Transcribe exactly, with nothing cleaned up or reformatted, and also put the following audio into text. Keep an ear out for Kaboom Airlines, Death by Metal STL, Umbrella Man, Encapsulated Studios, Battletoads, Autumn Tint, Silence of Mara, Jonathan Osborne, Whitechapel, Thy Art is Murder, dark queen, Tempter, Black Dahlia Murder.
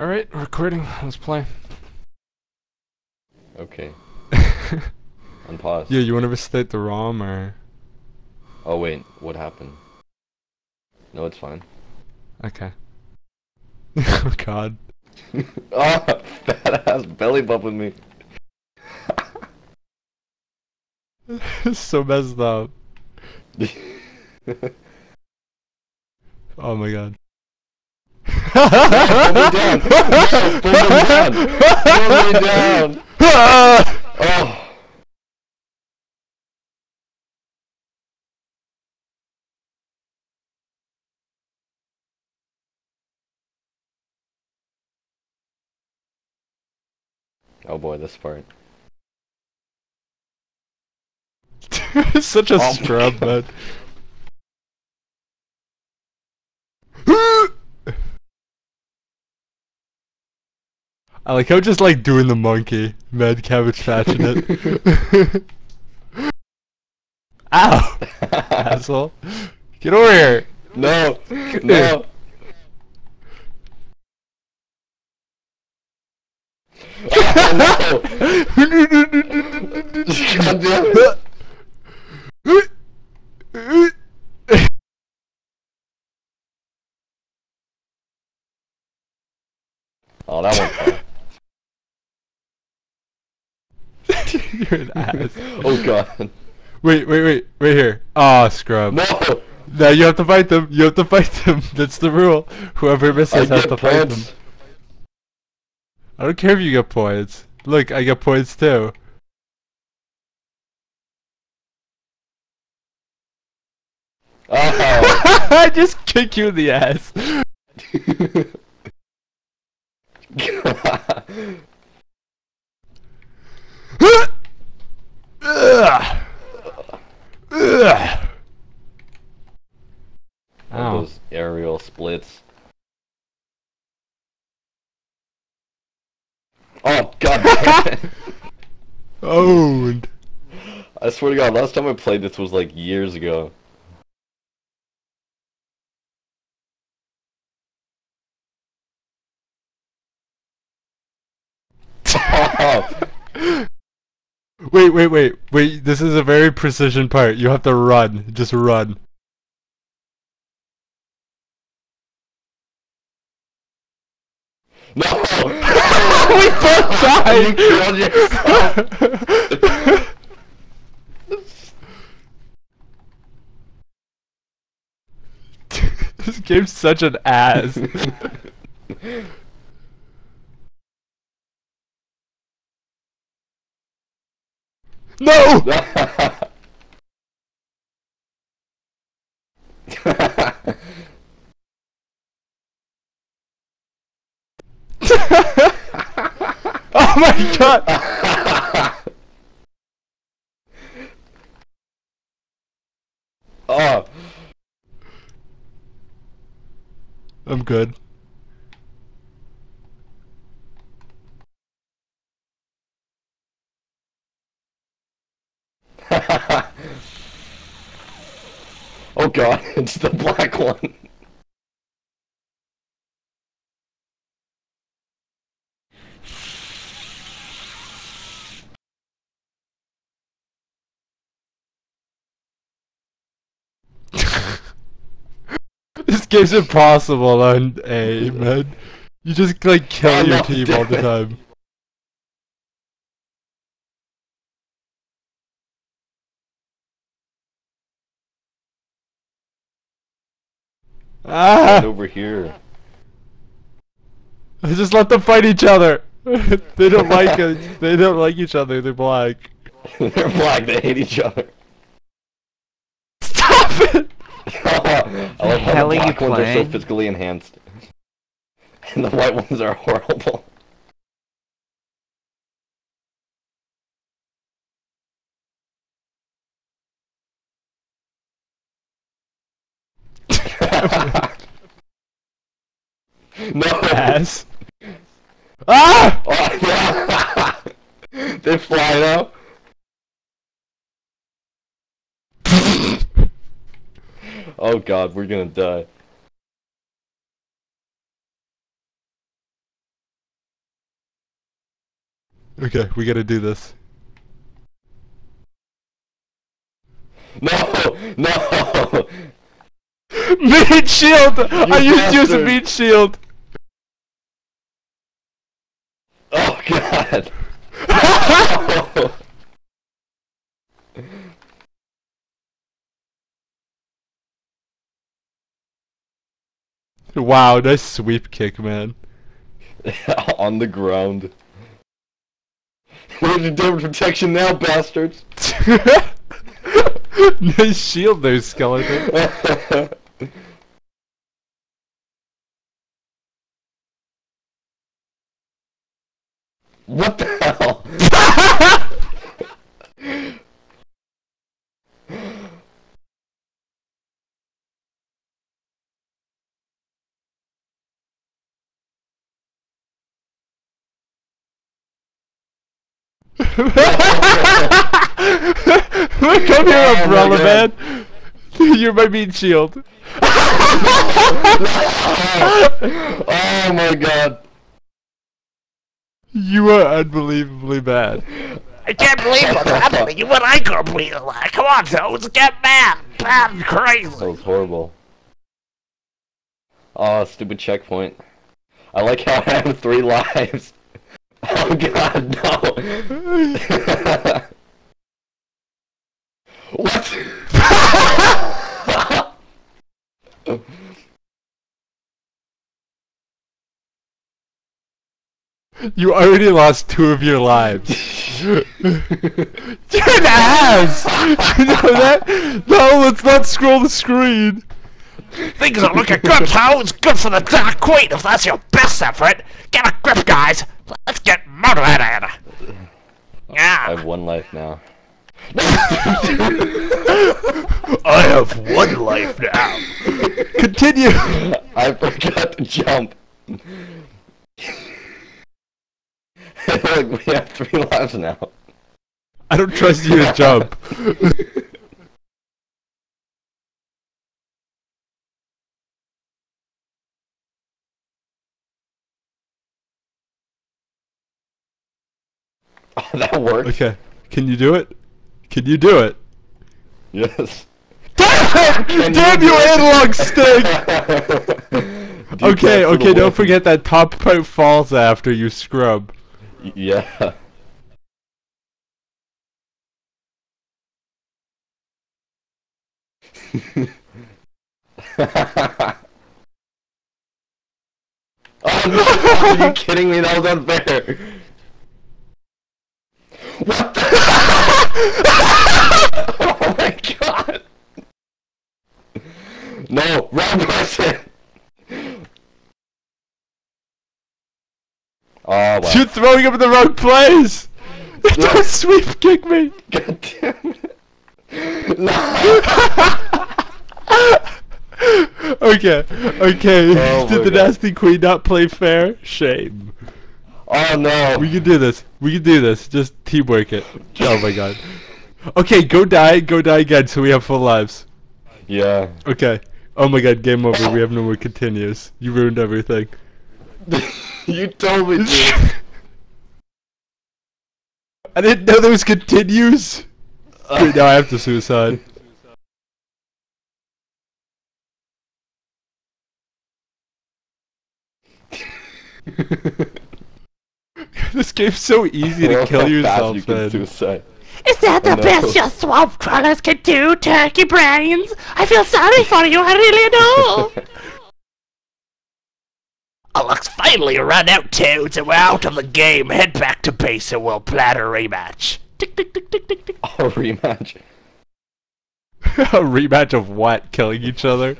Alright, recording. Let's play. Okay. Unpause. Yeah, you want to restate the ROM or... Oh wait, what happened? No, it's fine. Okay. Oh god. Oh, fat ass belly bumping me. It's so messed up. Oh my god. Pull me down! Pull me down! Pull me down! Oh! Oh boy, this part. Such a oh scrub, man. I like how just like doing the monkey, mad cabbage patching it. Ow! Asshole. Get over here! No! No! Oh, no. God damn it. Oh, that one. You're an ass. Oh god. Wait, wait, wait, right here. Ah, oh, scrub. No! Now you have to fight them. You have to fight them. That's the rule. Whoever misses has to fight them. I don't care if you get points. Look, I get points too. Oh. I just kick you in the ass. Ugh. Ugh. Ow. Those aerial splits. Oh god. Owned. I swear to god, last time I played this was like years ago. Oh. Wait, wait, wait, wait, this is a very precision part. You have to run. Just run. No! We both died! This game's such an ass. No! Oh my god! Oh. I'm good. Oh god, it's the black one. This game's impossible on A, man. You just like kill I'm your team all the time. Ah! Right over here. I just let them fight each other. They don't like it. They don't like each other. They're black. They're black. They hate each other. Stop it! I love how the black ones are so physically enhanced, and the white ones are horrible. No ass. Ah! Oh, yeah. They fly now. Oh god, we're gonna die. Okay, we gotta do this. No! No! Meat shield! You I used to use a meat shield! Oh god! No! Wow, nice sweep kick, man. On the ground. We're in damage protection now, bastards! Nice shield there, skeleton. What the hell? Come here, oh, Umbrella Man! You're my meat shield. Oh my god. You are unbelievably bad. I can't believe what's happening. You and I can't believe it. Come on, Toads, get mad. Bad and crazy. That was horrible. Aw, oh, stupid checkpoint. I like how I have three lives. Oh god, no. What? You already lost two of your lives. You're an ass! You know that? No, let's not scroll the screen. Things are looking good, pal. It's good for the Dark Queen if that's your best effort. Get a grip, guys. Let's get motivated. Yeah. I have one life now. I have one life now. Continue. I forgot to jump. We have three lives now. I don't trust you to jump. Oh, that worked. Okay. Can you do it? Can you do it? Yes. Damn it! Damn you, analog stick! Okay, okay, don't forget that top part falls after you scrub. Yeah. Oh no! Are you kidding me? That was unfair! What the? Oh my god! No, wrong person! Oh, wow. You're throwing up in the wrong place! Yeah. Don't sweep kick me! God damn it! No! Okay, okay. Oh, did the god. Nasty Queen not play fair? Shame. Oh no! We can do this. We can do this. Just teamwork it. Oh my god. Okay, go die. Go die again so we have full lives. Yeah. Okay. Oh my god, game over. We have no more continues. You ruined everything. You told me to. I didn't know there was continues. Wait, now I have to suicide. This game's so easy to kill yourself, you then. Suicide. Is that the best your swamp crawlers can do, turkey brains? I feel sorry for you, I really do! Oh, looks finally run out, Toads, and we're out of the game. Head back to base and we'll plan a rematch. Tick, tick, tick, tick, tick, tick. A rematch? A rematch of what? Killing each other?